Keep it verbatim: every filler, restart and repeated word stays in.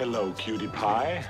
Hello, cutie pie.